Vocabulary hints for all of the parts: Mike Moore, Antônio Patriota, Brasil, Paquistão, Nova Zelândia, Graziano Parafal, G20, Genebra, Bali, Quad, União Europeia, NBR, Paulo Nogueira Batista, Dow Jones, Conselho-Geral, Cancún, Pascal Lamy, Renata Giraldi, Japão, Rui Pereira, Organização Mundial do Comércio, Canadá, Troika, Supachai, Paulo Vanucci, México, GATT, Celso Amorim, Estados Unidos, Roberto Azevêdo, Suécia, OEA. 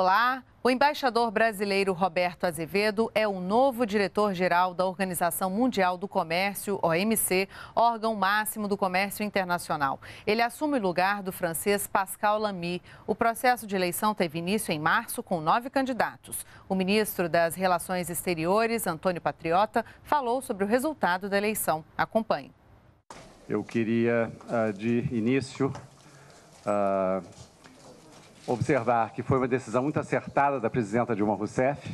Olá, o embaixador brasileiro Roberto Azevêdo é o novo diretor-geral da Organização Mundial do Comércio, OMC, órgão máximo do comércio internacional. Ele assume o lugar do francês Pascal Lamy. O processo de eleição teve início em março com 9 candidatos. O ministro das Relações Exteriores, Antônio Patriota, falou sobre o resultado da eleição. Acompanhe. Eu queria, de início, observar que foi uma decisão muito acertada da presidenta Dilma Rousseff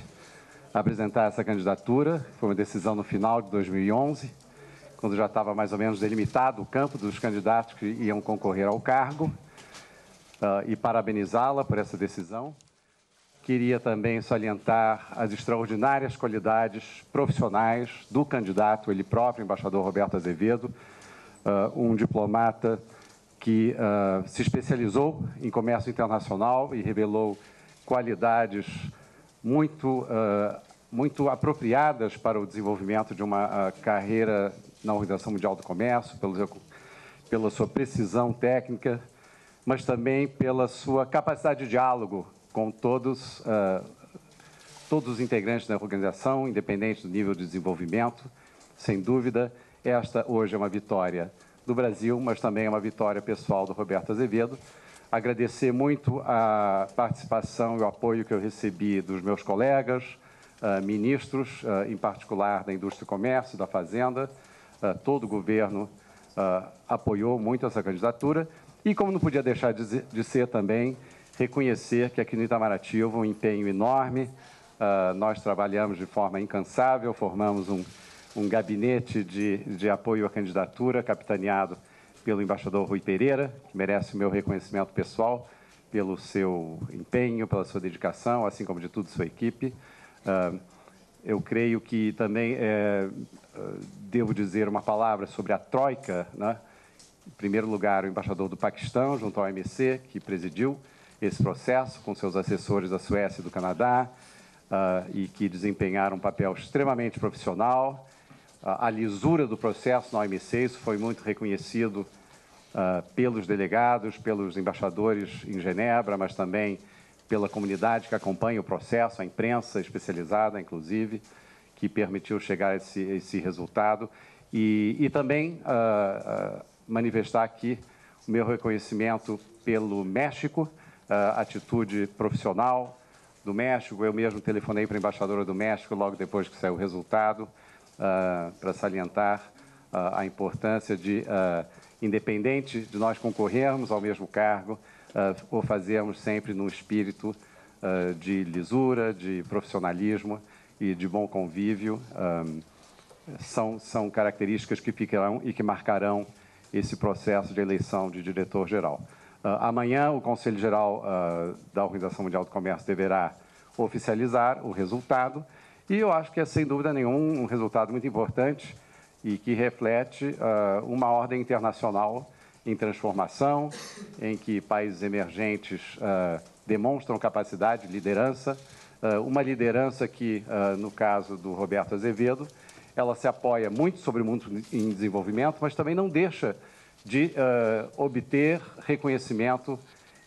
apresentar essa candidatura. Foi uma decisão no final de 2011, quando já estava mais ou menos delimitado o campo dos candidatos que iam concorrer ao cargo, e parabenizá-la por essa decisão. Queria também salientar as extraordinárias qualidades profissionais do candidato, ele próprio, o embaixador Roberto Azevêdo, um diplomata que se especializou em comércio internacional e revelou qualidades muito apropriadas para o desenvolvimento de uma carreira na Organização Mundial do Comércio, pela sua precisão técnica, mas também pela sua capacidade de diálogo com todos os integrantes da organização, independente do nível de desenvolvimento. Sem dúvida, esta hoje é uma vitória do Brasil, mas também é uma vitória pessoal do Roberto Azevêdo. Agradecer muito a participação e o apoio que eu recebi dos meus colegas, ministros, em particular da Indústria e Comércio, da Fazenda. Todo o governo apoiou muito essa candidatura. E, como não podia deixar de ser também, reconhecer que aqui no Itamaraty houve um empenho enorme. Nós trabalhamos de forma incansável, formamos um gabinete de apoio à candidatura, capitaneado pelo embaixador Rui Pereira, que merece o meu reconhecimento pessoal pelo seu empenho, pela sua dedicação, assim como de toda sua equipe. Eu creio que também devo dizer uma palavra sobre a Troika, né? Em primeiro lugar, o embaixador do Paquistão, junto ao OMC, que presidiu esse processo, com seus assessores da Suécia e do Canadá, e que desempenharam um papel extremamente profissional. A lisura do processo na OMC, isso foi muito reconhecido pelos delegados, pelos embaixadores em Genebra, mas também pela comunidade que acompanha o processo, a imprensa especializada, inclusive, que permitiu chegar a esse resultado. E também manifestar aqui o meu reconhecimento pelo México, a atitude profissional do México. Eu mesmo telefonei para a embaixadora do México logo depois que saiu o resultado, para salientar a importância de, independente de nós concorrermos ao mesmo cargo, o fazermos sempre num espírito de lisura, de profissionalismo e de bom convívio. São características que ficarão e que marcarão esse processo de eleição de diretor-geral. Amanhã, o Conselho-Geral da Organização Mundial do Comércio deverá oficializar o resultado. E eu acho que é, sem dúvida nenhuma, um resultado muito importante e que reflete uma ordem internacional em transformação, em que países emergentes demonstram capacidade, liderança. Uma liderança que, no caso do Roberto Azevêdo, ela se apoia muito sobre o mundo em desenvolvimento, mas também não deixa de obter reconhecimento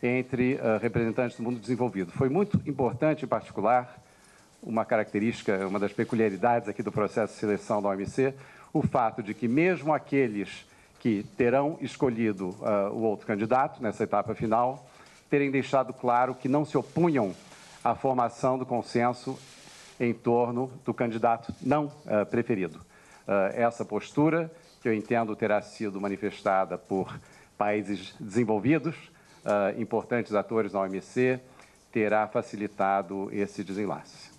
entre representantes do mundo desenvolvido. Foi muito importante, em particular, uma característica, uma das peculiaridades aqui do processo de seleção da OMC, o fato de que mesmo aqueles que terão escolhido o outro candidato nessa etapa final, terem deixado claro que não se opunham à formação do consenso em torno do candidato não preferido. Essa postura, que eu entendo terá sido manifestada por países desenvolvidos, importantes atores na OMC, terá facilitado esse desenlace.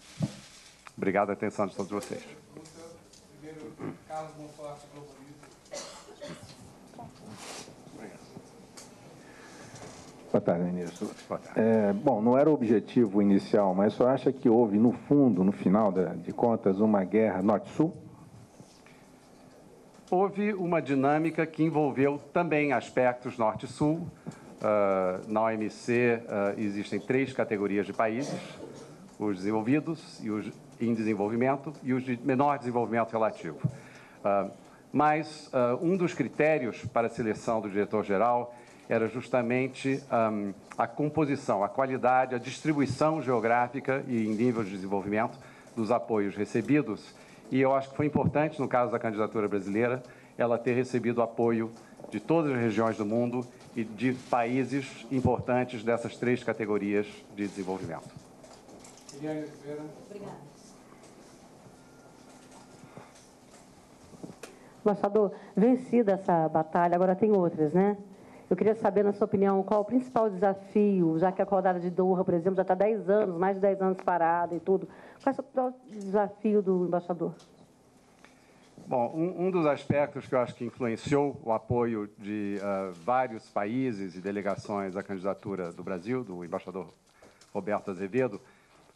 Obrigado a atenção de todos vocês. Boa tarde, ministro. Boa tarde. Bom, não era o objetivo inicial, mas só acha que houve, no fundo, no final de contas, uma guerra norte-sul? Houve uma dinâmica que envolveu também aspectos norte-sul. Na OMC existem 3 categorias de países: os desenvolvidos e os em desenvolvimento e os de menor desenvolvimento relativo. Mas um dos critérios para a seleção do diretor-geral era justamente a composição, a qualidade, a distribuição geográfica e em nível de desenvolvimento dos apoios recebidos. E eu acho que foi importante, no caso da candidatura brasileira, ela ter recebido apoio de todas as regiões do mundo e de países importantes dessas três categorias de desenvolvimento. Obrigada. Embaixador, vencida essa batalha, agora tem outras, né? Eu queria saber, na sua opinião, qual o principal desafio, já que a rodada de Doha, por exemplo, já está 10 anos, mais de 10 anos parada e tudo. Qual é o principal desafio do embaixador? Bom, um dos aspectos que eu acho que influenciou o apoio de vários países e delegações à candidatura do Brasil, do embaixador Roberto Azevêdo,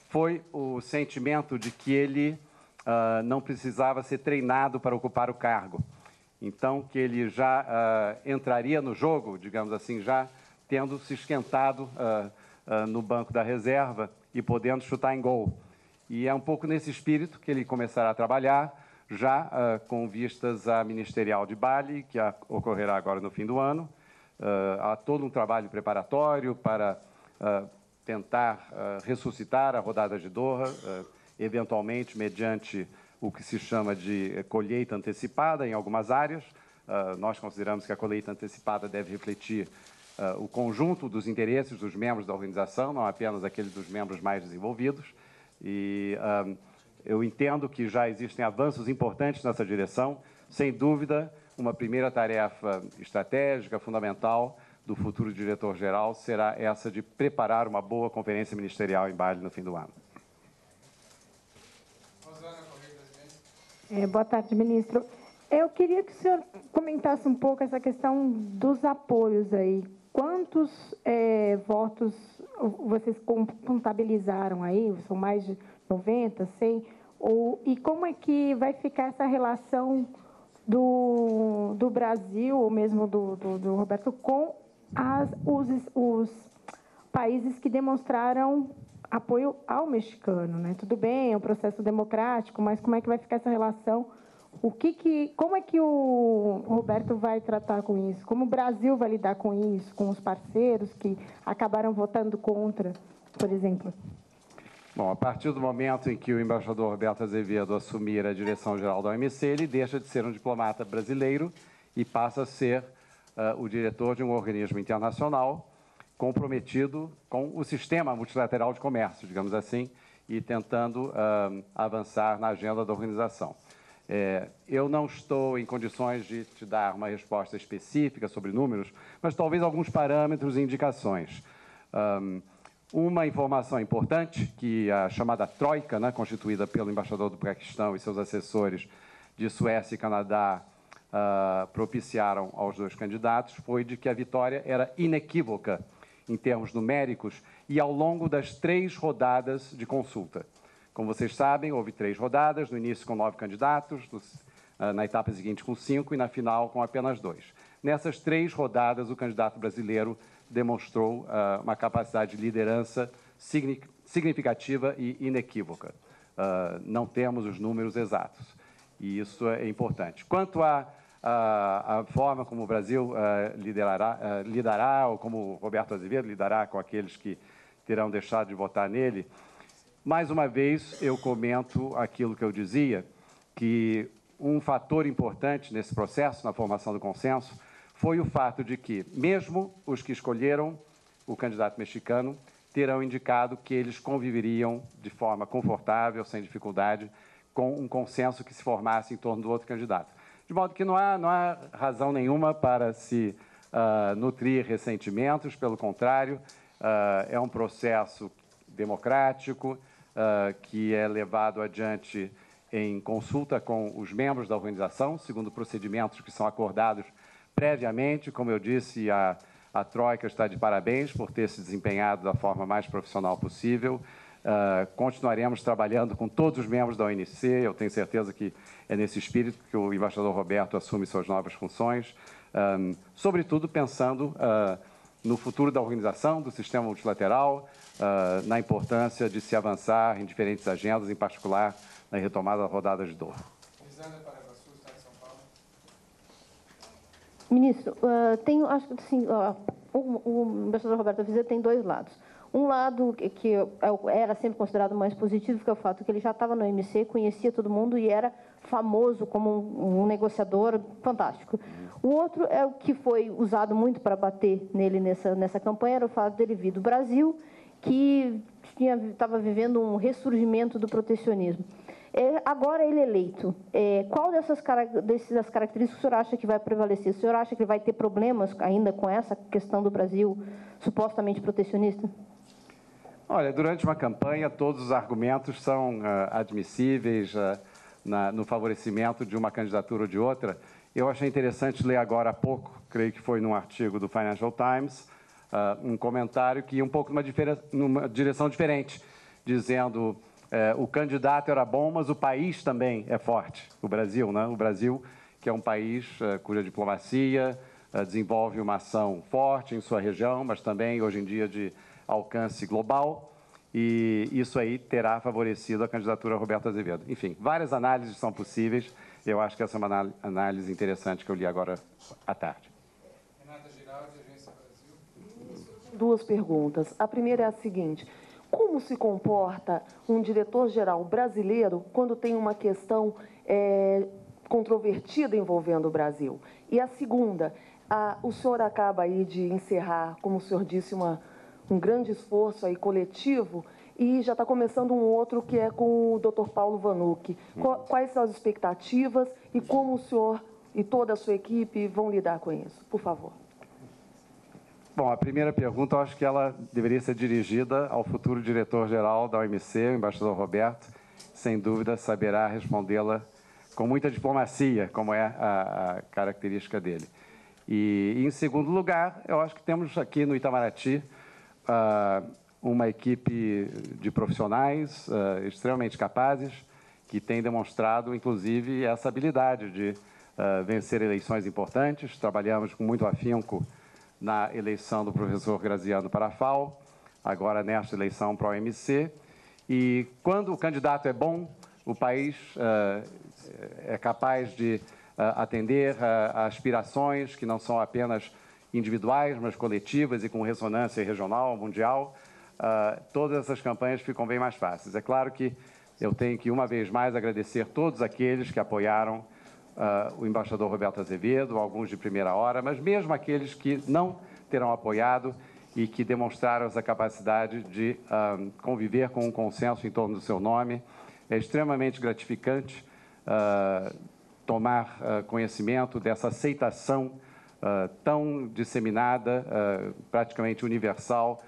foi o sentimento de que ele não precisava ser treinado para ocupar o cargo. Então, que ele já entraria no jogo, digamos assim, já tendo se esquentado no banco da reserva e podendo chutar em gol. E é um pouco nesse espírito que ele começará a trabalhar, já com vistas à ministerial de Bali, que ocorrerá agora no fim do ano. Há todo um trabalho preparatório para tentar ressuscitar a rodada de Doha, eventualmente mediante o que se chama de colheita antecipada em algumas áreas. Nós consideramos que a colheita antecipada deve refletir o conjunto dos interesses dos membros da organização, não apenas aqueles dos membros mais desenvolvidos. E eu entendo que já existem avanços importantes nessa direção. Sem dúvida, uma primeira tarefa estratégica, fundamental, do futuro diretor-geral será essa de preparar uma boa conferência ministerial em Bali no fim do ano. Boa tarde, ministro. Eu queria que o senhor comentasse um pouco essa questão dos apoios aí. Quantos votos vocês contabilizaram aí? São mais de 90, 100? E como é que vai ficar essa relação do Brasil, ou mesmo do Roberto, com os países que demonstraram apoio ao mexicano, né? Tudo bem, é um processo democrático, mas como é que vai ficar essa relação? Como é que o Roberto vai tratar com isso? Como o Brasil vai lidar com isso, com os parceiros que acabaram votando contra, por exemplo? Bom, a partir do momento em que o embaixador Roberto Azevêdo assumir a direção-geral da OMC, ele deixa de ser um diplomata brasileiro e passa a ser o diretor de um organismo internacional comprometido com o sistema multilateral de comércio, digamos assim, e tentando avançar na agenda da organização. Eu não estou em condições de te dar uma resposta específica sobre números, mas talvez alguns parâmetros e indicações. Uma informação importante, que a chamada Troika, né, constituída pelo embaixador do Paquistão e seus assessores de Suécia e Canadá, propiciaram aos dois candidatos, foi de que a vitória era inequívoca em termos numéricos e ao longo das 3 rodadas de consulta. Como vocês sabem, houve 3 rodadas, no início com 9 candidatos, na etapa seguinte com 5 e na final com apenas 2. Nessas 3 rodadas, o candidato brasileiro demonstrou uma capacidade de liderança significativa e inequívoca. Não temos os números exatos e isso é importante. Quanto à forma como o Brasil lidará, ou como Roberto Azevêdo lidará com aqueles que terão deixado de votar nele, mais uma vez eu comento aquilo que eu dizia, que um fator importante nesse processo, na formação do consenso, foi o fato de que, mesmo os que escolheram o candidato mexicano, terão indicado que eles conviveriam de forma confortável, sem dificuldade, com um consenso que se formasse em torno do outro candidato. De modo que não há razão nenhuma para se nutrir ressentimentos, pelo contrário, é um processo democrático que é levado adiante em consulta com os membros da organização, segundo procedimentos que são acordados previamente. Como eu disse, a Troika está de parabéns por ter se desempenhado da forma mais profissional possível. Continuaremos trabalhando com todos os membros da ONC, eu tenho certeza que é nesse espírito que o embaixador Roberto assume suas novas funções, sobretudo pensando no futuro da organização, do sistema multilateral, na importância de se avançar em diferentes agendas, em particular na retomada da rodada de Doha. Ministro, acho que sim, o professor Roberto Azevêdo tem dois lados. Um lado que era sempre considerado mais positivo, que é o fato que ele já estava no OMC, conhecia todo mundo e era famoso como um negociador fantástico. O outro é o que foi usado muito para bater nele nessa campanha, era o fato dele vir do Brasil, que estava vivendo um ressurgimento do protecionismo. Agora ele é eleito. Qual dessas características o senhor acha que vai prevalecer? O senhor acha que ele vai ter problemas ainda com essa questão do Brasil supostamente protecionista? Olha, durante uma campanha, todos os argumentos são admissíveis no favorecimento de uma candidatura ou de outra. Eu achei interessante ler agora há pouco, creio que foi num artigo do Financial Times, um comentário que ia um pouco numa direção diferente, dizendo o candidato era bom, mas o país também é forte. O Brasil, né? O Brasil, que é um país cuja diplomacia desenvolve uma ação forte em sua região, mas também, hoje em dia, de alcance global, e isso aí terá favorecido a candidatura Roberto Azevêdo. Enfim, várias análises são possíveis, eu acho que essa é uma análise interessante que eu li agora à tarde. Renata Giraldi, Agência Brasil. Duas perguntas. A primeira é a seguinte: como se comporta um diretor-geral brasileiro quando tem uma questão controvertida envolvendo o Brasil? E a segunda, o senhor acaba aí de encerrar, como o senhor disse, um grande esforço aí coletivo, e já está começando um outro que é com o Dr. Paulo Vanucci. Quais são as expectativas e como o senhor e toda a sua equipe vão lidar com isso? Por favor. Bom, a primeira pergunta, eu acho que ela deveria ser dirigida ao futuro diretor-geral da OMC, o embaixador Roberto, sem dúvida saberá respondê-la com muita diplomacia, como é a característica dele. E, em segundo lugar, eu acho que temos aqui no Itamaraty uma equipe de profissionais extremamente capazes, que tem demonstrado, inclusive, essa habilidade de vencer eleições importantes. Trabalhamos com muito afinco na eleição do professor Graziano Parafal, agora nesta eleição para o OMC. E quando o candidato é bom, o país é capaz de atender a aspirações que não são apenas individuais, mas coletivas e com ressonância regional, mundial. Todas essas campanhas ficam bem mais fáceis. É claro que eu tenho que, uma vez mais, agradecer todos aqueles que apoiaram o embaixador Roberto Azevêdo, alguns de primeira hora, mas mesmo aqueles que não terão apoiado e que demonstraram essa capacidade de conviver com um consenso em torno do seu nome. É extremamente gratificante tomar conhecimento dessa aceitação tão disseminada, praticamente universal,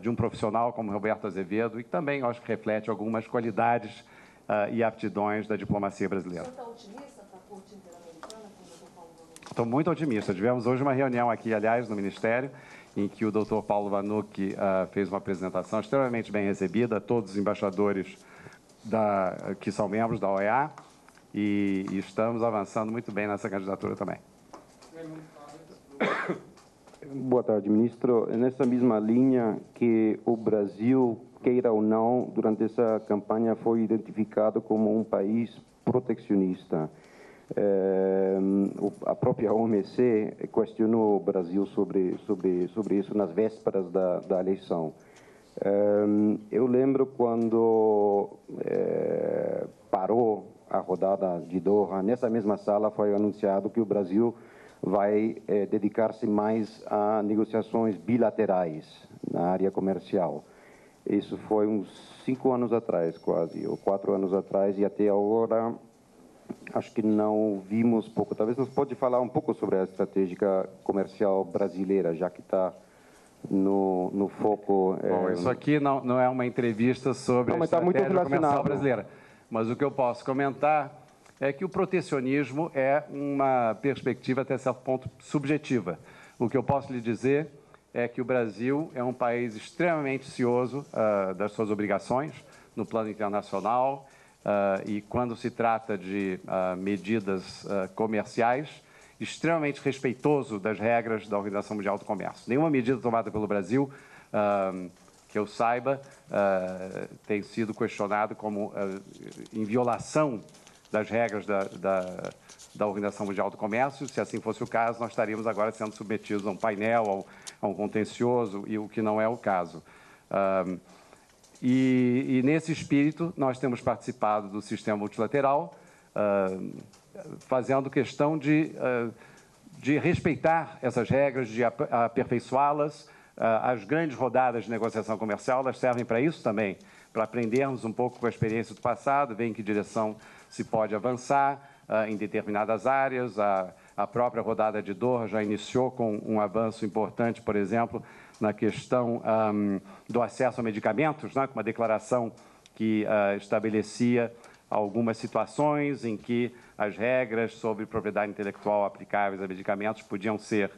de um profissional como Roberto Azevêdo, e também acho que reflete algumas qualidades e aptidões da diplomacia brasileira. Estou muito otimista. Tivemos hoje uma reunião aqui, aliás, no Ministério, em que o Dr. Paulo Vanucci fez uma apresentação extremamente bem recebida a todos os embaixadores que são membros da OEA, e estamos avançando muito bem nessa candidatura também. Boa tarde, ministro. Nessa mesma linha, que o Brasil, queira ou não, durante essa campanha foi identificado como um país protecionista. A própria OMC questionou o Brasil sobre isso nas vésperas da eleição. Eu lembro quando parou a rodada de Doha, nessa mesma sala foi anunciado que o Brasil vai dedicar-se mais a negociações bilaterais na área comercial. Isso foi uns 5 anos atrás, quase, ou 4 anos atrás, e até agora acho que não vimos pouco. Talvez nos pode falar um pouco sobre a estratégia comercial brasileira, já que está no foco. Bom, isso aqui não é uma entrevista sobre a estratégia comercial brasileira. Mas o que eu posso comentar é que o protecionismo é uma perspectiva, até certo ponto, subjetiva. O que eu posso lhe dizer é que o Brasil é um país extremamente cioso das suas obrigações no plano internacional, e quando se trata de medidas comerciais, extremamente respeitoso das regras da Organização Mundial do Comércio. Nenhuma medida tomada pelo Brasil, que eu saiba, tem sido questionada como em violação das regras da Organização Mundial do Comércio. Se assim fosse o caso, nós estaríamos agora sendo submetidos a um painel, a um contencioso, e o que não é o caso. E nesse espírito, nós temos participado do sistema multilateral, fazendo questão de respeitar essas regras, de aperfeiçoá-las. As grandes rodadas de negociação comercial, elas servem para isso também, para aprendermos um pouco com a experiência do passado, ver em que direção se pode avançar em determinadas áreas. A própria rodada de Doha já iniciou com um avanço importante, por exemplo, na questão do acesso a medicamentos, né? Uma declaração que estabelecia algumas situações em que as regras sobre propriedade intelectual aplicáveis a medicamentos podiam ser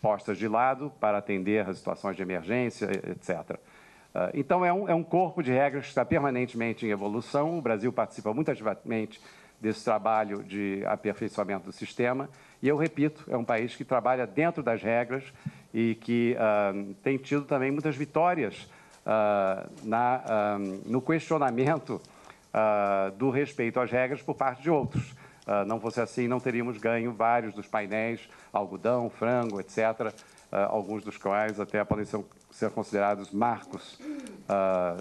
postas de lado para atender a situações de emergência, etc. Então, é um corpo de regras que está permanentemente em evolução. O Brasil participa muito ativamente desse trabalho de aperfeiçoamento do sistema. E, eu repito, é um país que trabalha dentro das regras e que tem tido também muitas vitórias no questionamento do respeito às regras por parte de outros. Não fosse assim, não teríamos ganho vários dos painéis, algodão, frango, etc., alguns dos quais até podem ser considerados marcos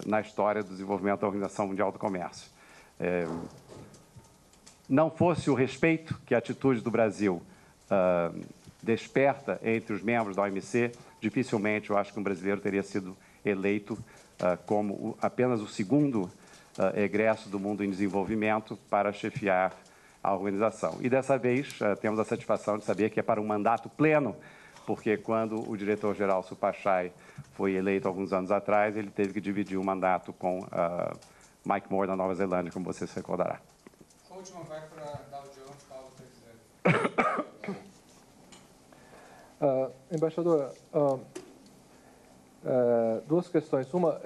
na história do desenvolvimento da Organização Mundial do Comércio. Não fosse o respeito que a atitude do Brasil desperta entre os membros da OMC, dificilmente eu acho que um brasileiro teria sido eleito como apenas o segundo egresso do mundo em desenvolvimento para chefiar a organização. E, dessa vez, temos a satisfação de saber que é para um mandato pleno, porque, quando o diretor-geral Supachai foi eleito alguns anos atrás, ele teve que dividir o mandato com Mike Moore, da Nova Zelândia, como você se recordará. A última vai para Dow Jones, Paulo Vanucci. Embaixadora, duas questões. Uma,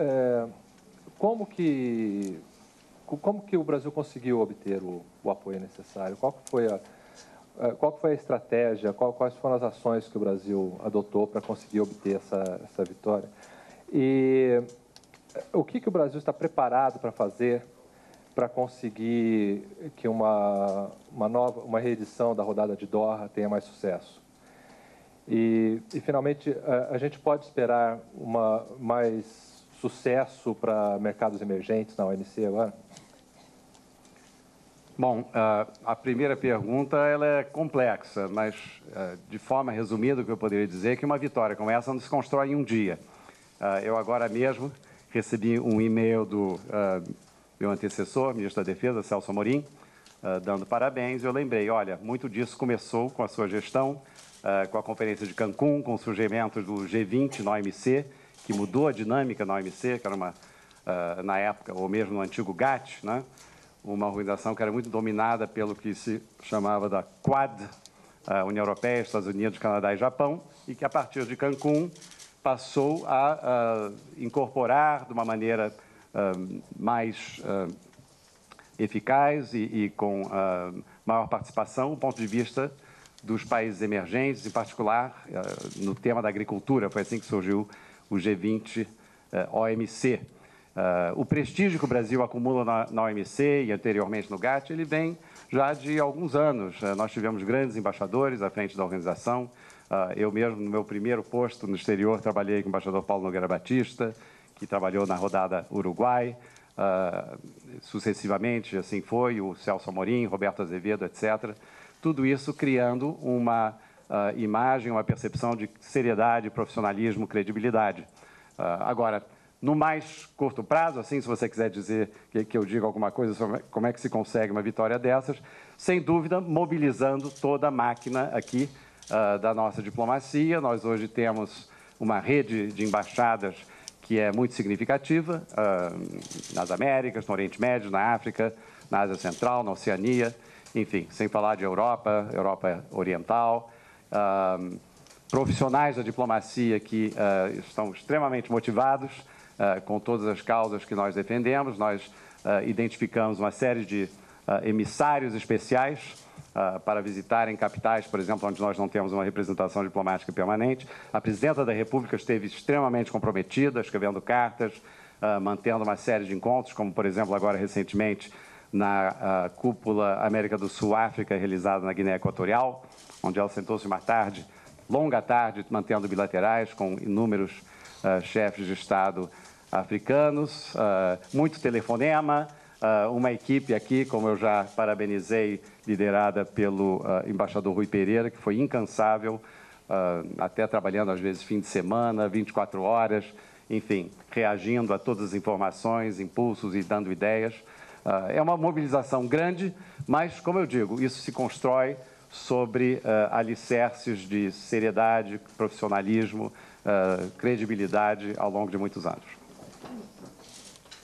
como que o Brasil conseguiu obter o apoio necessário? Qual foi a estratégia? Quais foram as ações que o Brasil adotou para conseguir obter essa vitória? E o que o Brasil está preparado para fazer para conseguir que uma reedição da rodada de Doha tenha mais sucesso? E finalmente, a gente pode esperar mais sucesso para mercados emergentes na OMC agora? Bom, a primeira pergunta ela é complexa, mas de forma resumida o que eu poderia dizer é que uma vitória como essa não se constrói em um dia. Eu agora mesmo recebi um e-mail do meu antecessor, ministro da Defesa, Celso Amorim, dando parabéns. Eu lembrei, olha, muito disso começou com a sua gestão, com a conferência de Cancún, com o surgimento do G20 na OMC, que mudou a dinâmica na OMC, que era na época, ou mesmo no antigo GATT, né? Uma organização que era muito dominada pelo que se chamava da Quad, União Europeia, Estados Unidos, Canadá e Japão, e que, a partir de Cancún, passou a incorporar de uma maneira mais eficaz e com maior participação o ponto de vista dos países emergentes, em particular no tema da agricultura. Foi assim que surgiu o G20 OMC. O prestígio que o Brasil acumula na OMC e anteriormente no GATT, ele vem já de alguns anos. Nós tivemos grandes embaixadores à frente da organização. Eu mesmo, no meu primeiro posto no exterior, trabalhei com o embaixador Paulo Nogueira Batista, que trabalhou na rodada Uruguai, sucessivamente, assim foi, o Celso Amorim, Roberto Azevêdo, etc. Tudo isso criando uma imagem, uma percepção de seriedade, profissionalismo, credibilidade. Agora, no mais curto prazo, assim, se você quiser dizer que eu diga alguma coisa sobre como é que se consegue uma vitória dessas, sem dúvida, mobilizando toda a máquina aqui da nossa diplomacia. Nós hoje temos uma rede de embaixadas que é muito significativa, nas Américas, no Oriente Médio, na África, na Ásia Central, na Oceania, enfim, sem falar de Europa, Europa Oriental. Profissionais da diplomacia que estão extremamente motivados com todas as causas que nós defendemos. Nós identificamos uma série de emissários especiais para visitarem capitais, por exemplo, onde nós não temos uma representação diplomática permanente. A presidenta da República esteve extremamente comprometida, escrevendo cartas, mantendo uma série de encontros, como, por exemplo, agora recentemente, na cúpula América do Sul-África, realizada na Guiné Equatorial, onde ela sentou-se uma tarde, longa tarde, mantendo bilaterais com inúmeros chefes de Estado africanos, muito telefonema, uma equipe aqui, como eu já parabenizei, liderada pelo embaixador Rui Pereira, que foi incansável, até trabalhando às vezes fim de semana, 24 horas, enfim, reagindo a todas as informações, impulsos e dando ideias. É uma mobilização grande, mas, como eu digo, isso se constrói sobre alicerces de seriedade, profissionalismo, credibilidade ao longo de muitos anos.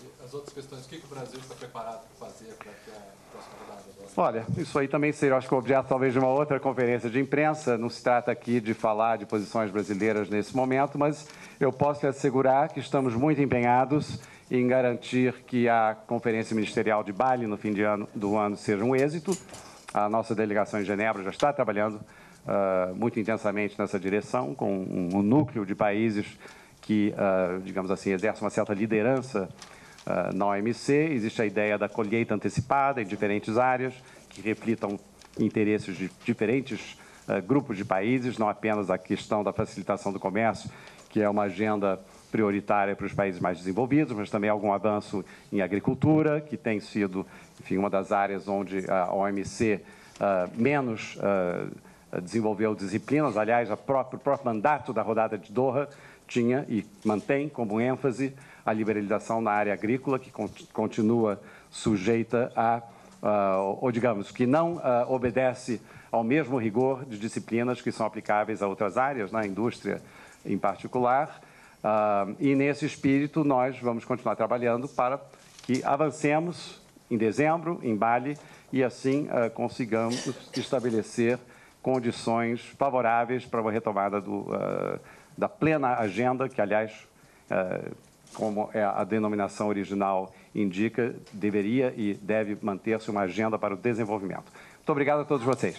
E as outras questões, o que o Brasil está preparado para fazer para a próxima rodada? Olha, isso aí também seria, acho que, objeto talvez de uma outra conferência de imprensa. Não se trata aqui de falar de posições brasileiras nesse momento, mas eu posso lhe assegurar que estamos muito empenhados em garantir que a Conferência Ministerial de Bali, no fim do ano, seja um êxito. A nossa delegação em Genebra já está trabalhando muito intensamente nessa direção, com um núcleo de países que, digamos assim, exerce uma certa liderança na OMC. Existe a ideia da colheita antecipada em diferentes áreas, que reflitam interesses de diferentes grupos de países, não apenas a questão da facilitação do comércio, que é uma agenda prioritária para os países mais desenvolvidos, mas também algum avanço em agricultura, que tem sido, enfim, uma das áreas onde a OMC menos desenvolveu disciplinas. Aliás, o próprio mandato da rodada de Doha tinha e mantém como ênfase a liberalização na área agrícola, que continua sujeita a, ou digamos, que não obedece ao mesmo rigor de disciplinas que são aplicáveis a outras áreas, na indústria em particular. E nesse espírito nós vamos continuar trabalhando para que avancemos em dezembro, em Bali, e assim consigamos estabelecer condições favoráveis para uma retomada da plena agenda, que, aliás, como a denominação original indica, deveria e deve manter-se uma agenda para o desenvolvimento. Muito obrigado a todos vocês.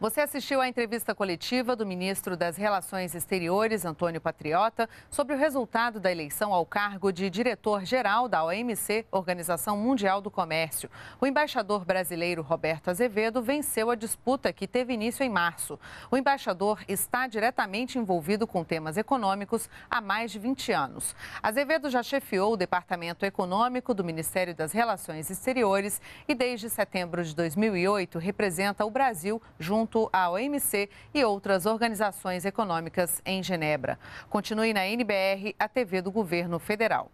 Você assistiu à entrevista coletiva do ministro das Relações Exteriores, Antônio Patriota, sobre o resultado da eleição ao cargo de diretor-geral da OMC, Organização Mundial do Comércio. O embaixador brasileiro Roberto Azevêdo venceu a disputa que teve início em março. O embaixador está diretamente envolvido com temas econômicos há mais de 20 anos. Azevêdo já chefiou o Departamento Econômico do Ministério das Relações Exteriores e, desde setembro de 2008, representa o Brasil junto à OMC e outras organizações econômicas em Genebra. Continue na NBR, a TV do Governo Federal.